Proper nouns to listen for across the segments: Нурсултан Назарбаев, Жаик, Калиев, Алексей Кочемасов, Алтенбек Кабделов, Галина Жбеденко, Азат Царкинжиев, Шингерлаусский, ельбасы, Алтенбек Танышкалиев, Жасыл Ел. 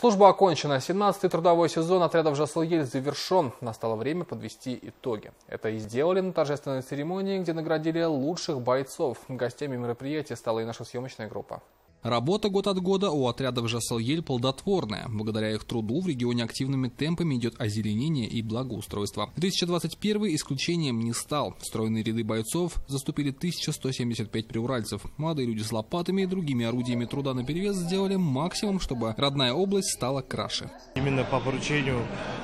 Служба окончена. 17-й трудовой сезон отрядов «Жасыл Ел» завершен. Настало время подвести итоги. Это и сделали на торжественной церемонии, где наградили лучших бойцов. Гостями мероприятия стала и наша съемочная группа. Работа год от года у отрядов «Жасыл Ел» плодотворная. Благодаря их труду в регионе активными темпами идет озеленение и благоустройство. 2021 исключением не стал. В стройные ряды бойцов заступили 1175 приуральцев. Молодые люди с лопатами и другими орудиями труда наперевес сделали максимум, чтобы родная область стала краше. Именно по поручению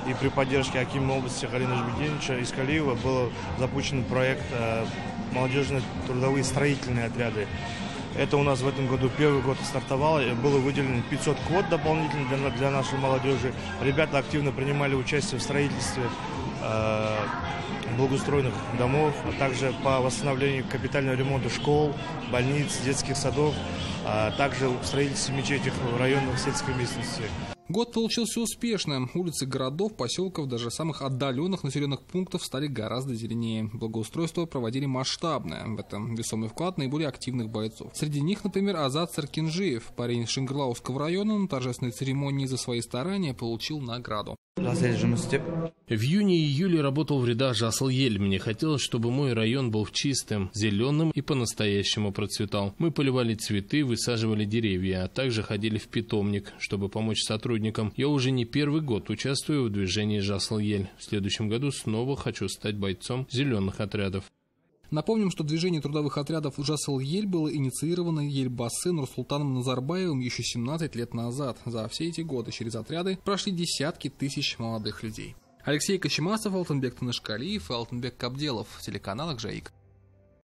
и при поддержке акима области Галины Жбеденко из Калиева был запущен проект «Молодежные трудовые строительные отряды». Это у нас в этом году первый год стартовало, было выделено 500 квот дополнительно для нашей молодежи. Ребята активно принимали участие в строительстве благоустроенных домов, а также по восстановлению капитального ремонта школ, больниц, детских садов, а также в строительстве мечетей в районах сельской местности. Год получился успешным. Улицы городов, поселков, даже самых отдаленных населенных пунктов стали гораздо зеленее. Благоустройство проводили масштабное. В этом весомый вклад наиболее активных бойцов. Среди них, например, Азат Царкинжиев, парень из Шингерлаусского района, на торжественной церемонии за свои старания получил награду. В июне и июле работал в рядах «Жасыл Ел». Мне хотелось, чтобы мой район был чистым, зеленым и по-настоящему процветал. Мы поливали цветы, высаживали деревья, а также ходили в питомник, чтобы помочь сотрудникам. Я уже не первый год участвую в движении «Жасыл Ел». В следующем году снова хочу стать бойцом зеленых отрядов. Напомним, что движение трудовых отрядов «Жасыл Ел» было инициировано ельбасы Нурсултаном Назарбаевым еще 17 лет назад. За все эти годы через отряды прошли десятки тысяч молодых людей. Алексей Кочемасов, Алтенбек Танышкалиев и Алтенбек Кабделов. Телеканал «Жаик».